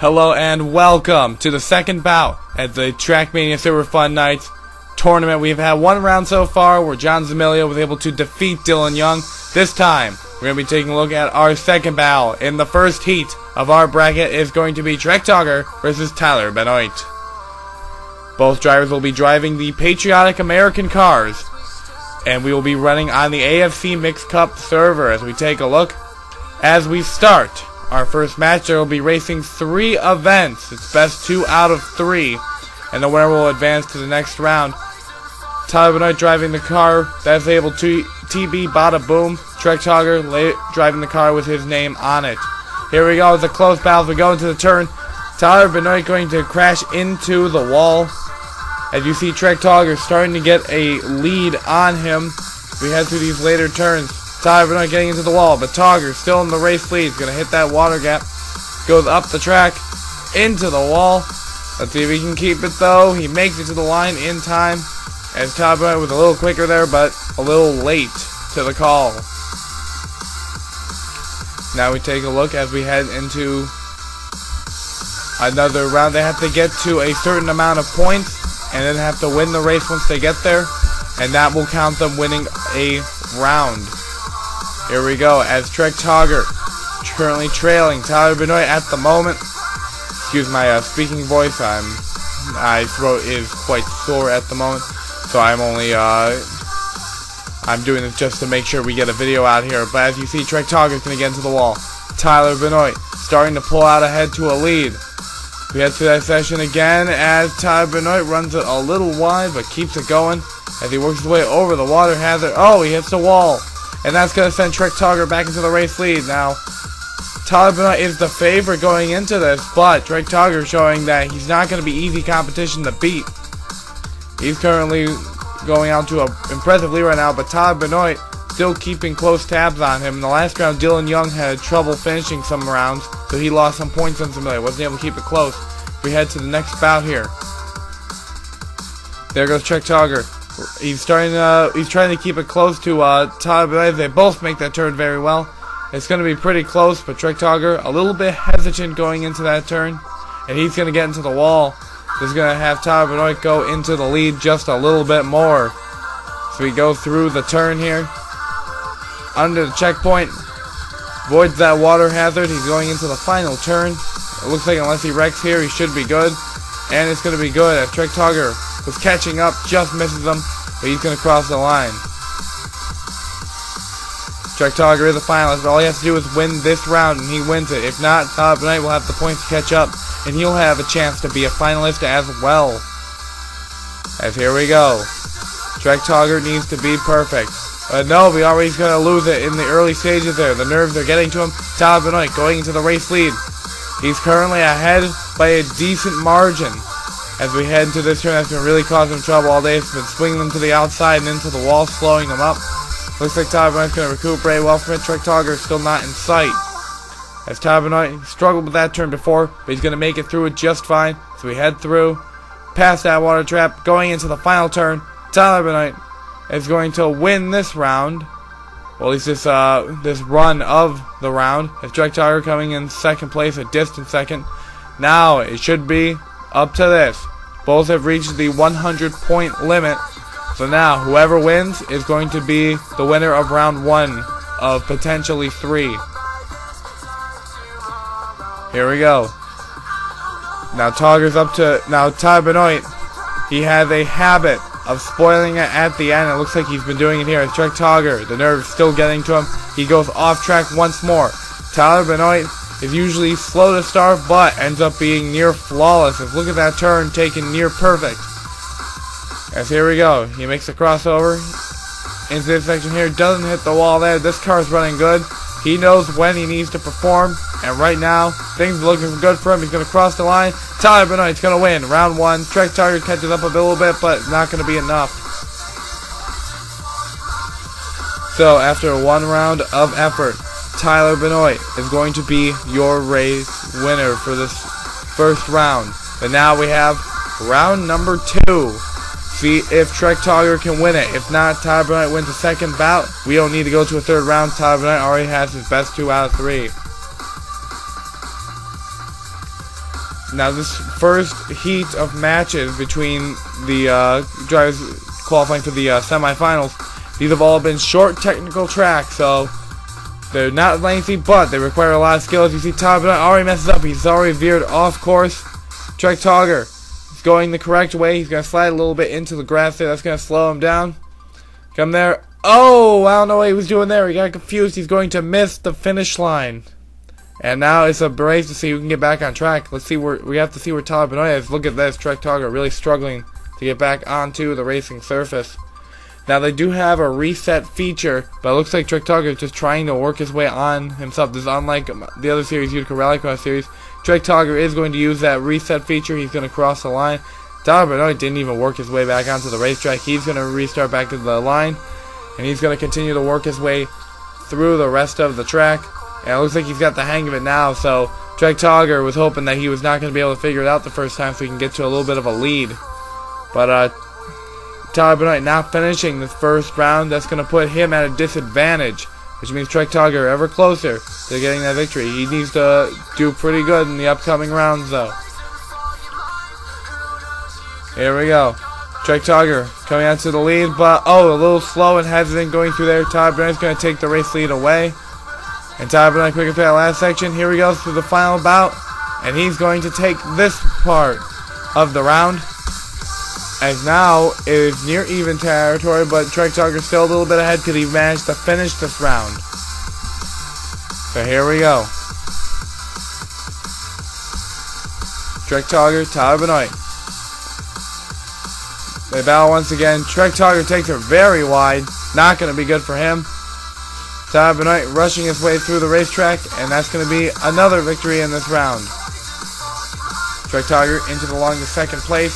Hello and welcome to the second bout at the Trackmania Super Fun Nights tournament. We've had one round so far where John Zemiglia was able to defeat Dylan Young. This time, we're going to be taking a look at our second bout. In the first heat of our bracket is going to be Trek Tauger versus Tyler Benoit. Both drivers will be driving the patriotic American cars, and we will be running on the AFC Mixed Cup server as we take a look. As we start our first match, there will be racing 3 events. It's best 2 out of 3, and the winner will advance to the next round. Tyler Benoit driving the car that's labeled TB Bada Boom. Trek Tauger driving the car with his name on it. Here we go. It's a close battle. We go into the turn. Tyler Benoit going to crash into the wall. As you see, Trek Tauger starting to get a lead on him. We head through these later turns. Tyler Benoit getting into the wall, but Tauger still in the race lead. He's going to hit that water gap. Goes up the track, into the wall. Let's see if he can keep it, though. He makes it to the line in time, as Tyler Benoit was a little quicker there, but a little late to the call. Now we take a look as we head into another round. They have to get to a certain amount of points, and then have to win the race once they get there, and that will count them winning a round. Here we go, as Trek Tauger currently trailing Tyler Benoit at the moment. Excuse my speaking voice. My throat is quite sore at the moment, so I'm only I'm doing this just to make sure we get a video out here. But as you see, Trek Tauger's going to get into the wall. Tyler Benoit starting to pull out ahead to a lead. We head through that session again as Tyler Benoit runs it a little wide, but keeps it going as he works his way over the water hazard. Oh, he hits the wall. And that's going to send Trek Tauger back into the race lead now. Tyler Benoit is the favorite going into this, but Trek Tauger showing that he's not going to be easy competition to beat. He's currently going out to an impressive lead right now, but Tyler Benoit still keeping close tabs on him. In the last round, Dylan Young had trouble finishing some rounds, so he lost some points on Zemiglia. Wasn't able to keep it close. We head to the next bout here. There goes Trek Tauger. He's trying to keep it close to Tyler Benoit. They both make that turn very well. It's going to be pretty close, but Trek Tauger a little bit hesitant going into that turn, and he's going to get into the wall. This is going to have Tyler Benoit go into the lead just a little bit more. So he goes through the turn here, under the checkpoint, avoids that water hazard. He's going into the final turn. It looks like unless he wrecks here, he should be good, and it's going to be good as Trek Tauger was catching up, just misses him, but he's going to cross the line. Trek Tauger is a finalist, but all he has to do is win this round, and he wins it. If not, Tyler Benoit will have the points to catch up, and he'll have a chance to be a finalist as well. As here we go. Trek Tauger needs to be perfect. But no, we already going to lose it in the early stages there. The nerves are getting to him. Tyler Benoit going into the race lead. He's currently ahead by a decent margin. As we head into this turn, that's been really causing trouble all day. It's been swinging them to the outside and into the wall, slowing them up. Looks like Tyler Benoit's going to recuperate well from it. Trek Tauger is still not in sight. As Tyler Benoit struggled with that turn before, but he's going to make it through it just fine. So we head through, past that water trap, going into the final turn. Tyler Benoit is going to win this round. Well, at least this run of the round. As Trek Tauger coming in second place, a distant second. Now it should be up to this. Both have reached the 100-point limit, so now whoever wins is going to be the winner of round 1 of potentially 3. Here we go. Now Tauger's up to now Tyler Benoit. He has a habit of spoiling it at the end. It looks like he's been doing it here. It's Trek Tauger. The nerve's still getting to him. He goes off track once more. Tyler Benoit is usually slow to start, but ends up being near flawless. If look at that turn taken near perfect. As here we go. He makes a crossover into this section here. Doesn't hit the wall there. This car's running good. He knows when he needs to perform. And right now, things are looking good for him. He's going to cross the line. Tyler Benoit's going to win. Round 1. Trek Tauger catches up a little bit, but not going to be enough. So after one round of effort, Tyler Benoit is going to be your race winner for this first round. But now we have round number 2. See if Trek Tauger can win it. If not, Tyler Benoit wins the second bout. We don't need to go to a third round. Tyler Benoit already has his best 2 out of 3. Now this first heat of matches between the drivers qualifying for the semifinals, these have all been short technical tracks, so they're not lengthy, but they require a lot of skill. As you see, Tyler Benoit already messes up. He's already veered off course. Trek Tauger is going the correct way. He's going to slide a little bit into the grass there. That's going to slow him down. Come there. Oh, I don't know what he was doing there. He got confused. He's going to miss the finish line. And now it's a race to see who can get back on track. Let's see where we have to see where Tyler Benoit is. Look at this, Trek Tauger really struggling to get back onto the racing surface. Now they do have a reset feature, but it looks like Trek Tauger is just trying to work his way on himself. This is unlike the other series, Utica Rallycross series. Trek Tauger is going to use that reset feature. He's going to cross the line. Tyler Benoit didn't even work his way back onto the racetrack. He's going to restart back to the line, and he's going to continue to work his way through the rest of the track. And it looks like he's got the hang of it now, so Trek Tauger was hoping that he was not going to be able to figure it out the first time so he can get to a little bit of a lead. But Tyler Benoit not finishing this first round, that's going to put him at a disadvantage, which means Trek Tauger ever closer to getting that victory. He needs to do pretty good in the upcoming rounds, though. Here we go. Trek Tauger coming out to the lead, but oh, a little slow and hesitant going through there. Tyler Benoit's going to take the race lead away. And Tyler Benoit quick into that last section. Here we go through the final bout. And he's going to take this part of the round. As now it is near even territory, but Trek Tauger's still a little bit ahead because he managed to finish this round. So here we go. Trek Tauger, Tyler Benoit. They battle once again. Trek Tauger takes her very wide. Not going to be good for him. Tyler Benoit rushing his way through the racetrack, and that's going to be another victory in this round. Trek Tauger into the longest second place.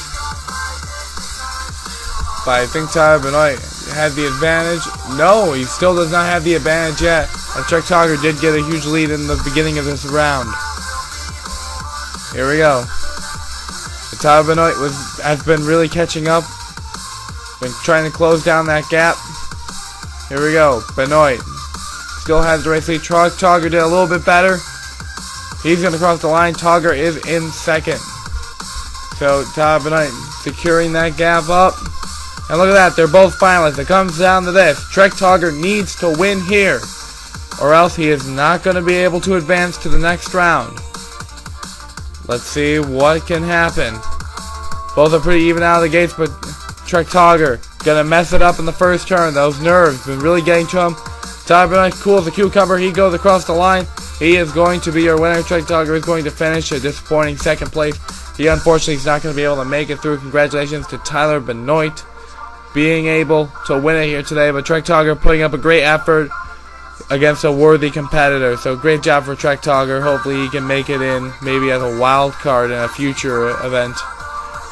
But I think Tyler Benoit had the advantage. No, he still does not have the advantage yet. And Trek Tauger did get a huge lead in the beginning of this round. Here we go. But Tyler Benoit has been really catching up. Been trying to close down that gap. Here we go. Benoit. Still has the race lead. Tauger did a little bit better. He's going to cross the line. Tauger is in second. So Tyler Benoit securing that gap up. And look at that. They're both finalists. It comes down to this. Trek Tauger needs to win here, or else he is not going to be able to advance to the next round. Let's see what can happen. Both are pretty even out of the gates, but Trek Tauger going to mess it up in the first turn. Those nerves have been really getting to him. Tyler Benoit cool as a cucumber. He goes across the line. He is going to be your winner. Trek Tauger is going to finish a disappointing second place. He unfortunately is not going to be able to make it through. Congratulations to Tyler Benoit being able to win it here today. But Trek Tauger putting up a great effort against a worthy competitor. So great job for Trek Tauger. Hopefully he can make it in maybe as a wild card in a future event.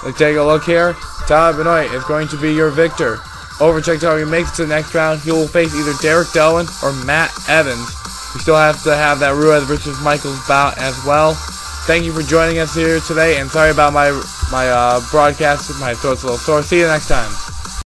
Let's take a look here. Tyler Benoit is going to be your victor. Over Trek Tauger makes it to the next round. He will face either Derek Dolan or Matt Evans. We still have to have that Ruiz versus Michaels bout as well. Thank you for joining us here today, and sorry about my broadcast. My throat's a little sore. See you next time.